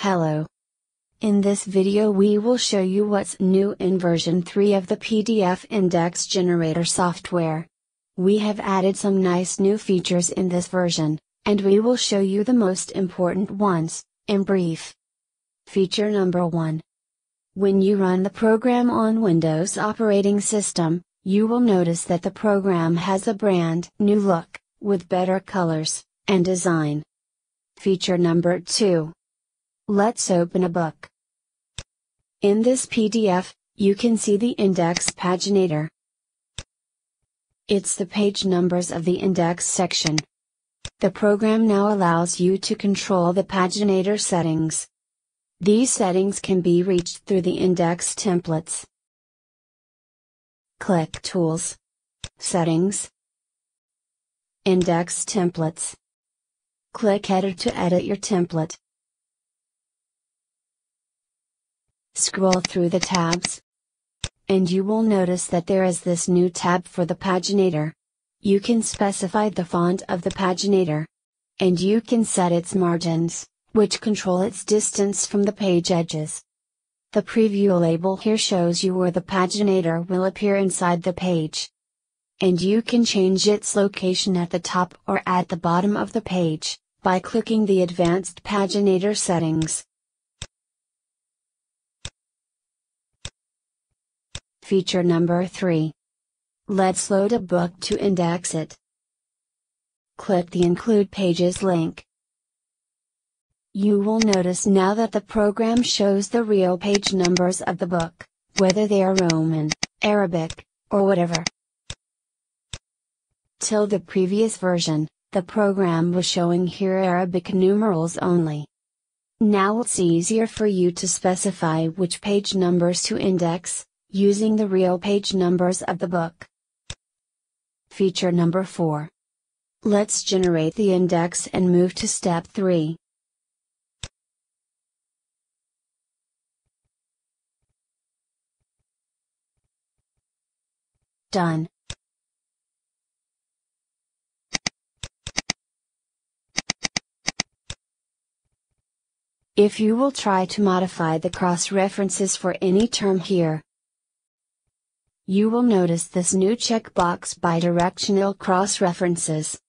Hello. In this video we will show you what's new in version 3 of the PDF Index Generator software. We have added some nice new features in this version, and we will show you the most important ones, in brief. Feature number 1. When you run the program on Windows operating system, you will notice that the program has a brand new look, with better colors, and design. Feature number 2. Let's open a book. In this PDF, you can see the index paginator. It's the page numbers of the index section. The program now allows you to control the paginator settings. These settings can be reached through the index templates. Click Tools, Settings, Index Templates. Click Edit to edit your template. Scroll through the tabs, and you will notice that there is this new tab for the paginator. You can specify the font of the paginator, and you can set its margins, which control its distance from the page edges. The preview label here shows you where the paginator will appear inside the page, and you can change its location at the top or at the bottom of the page by clicking the Advanced Paginator Settings. Feature number 3. Let's load a book to index it. Click the Include Pages link. You will notice now that the program shows the real page numbers of the book, whether they are Roman, Arabic, or whatever. Till the previous version, the program was showing here Arabic numerals only. Now it's easier for you to specify which page numbers to index, using the real page numbers of the book. Feature number 4. Let's generate the index and move to step 3. Done. If you will try to modify the cross-references for any term here, you will notice this new checkbox bidirectional cross-references.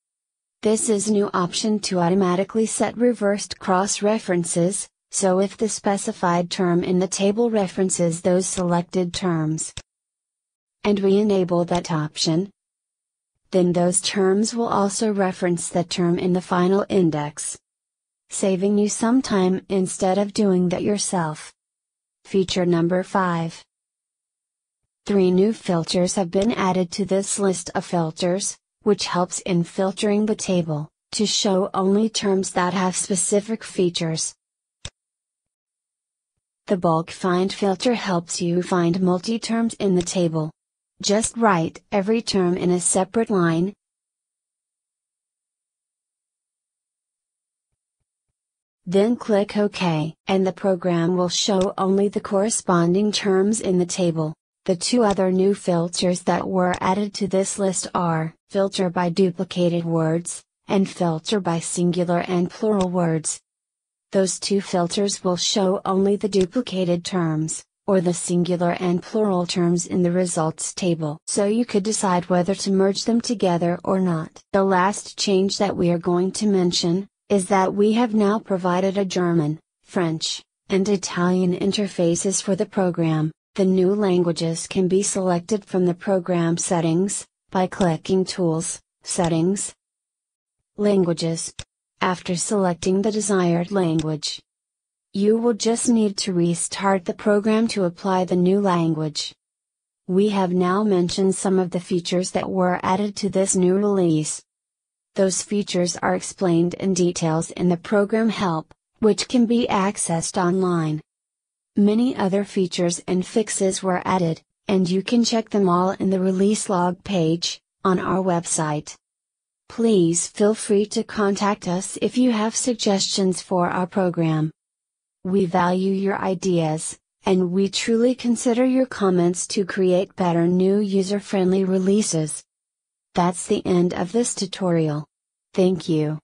This is a new option to automatically set reversed cross-references, so if the specified term in the table references those selected terms, and we enable that option, then those terms will also reference that term in the final index, saving you some time instead of doing that yourself. Feature number 5. 3 new filters have been added to this list of filters, which helps in filtering the table, to show only terms that have specific features. The bulk find filter helps you find multi-terms in the table. Just write every term in a separate line. Then click OK, and the program will show only the corresponding terms in the table. The 2 other new filters that were added to this list are filter by duplicated words, and filter by singular and plural words. Those 2 filters will show only the duplicated terms, or the singular and plural terms in the results table. So you could decide whether to merge them together or not. The last change that we are going to mention, is that we have now provided a German, French, and Italian interfaces for the program. The new languages can be selected from the program settings, by clicking Tools, Settings, Languages. After selecting the desired language, you will just need to restart the program to apply the new language. We have now mentioned some of the features that were added to this new release. Those features are explained in details in the program help, which can be accessed online. Many other features and fixes were added, and you can check them all in the release log page, on our website. Please feel free to contact us if you have suggestions for our program. We value your ideas, and we truly consider your comments to create better new user-friendly releases. That's the end of this tutorial. Thank you.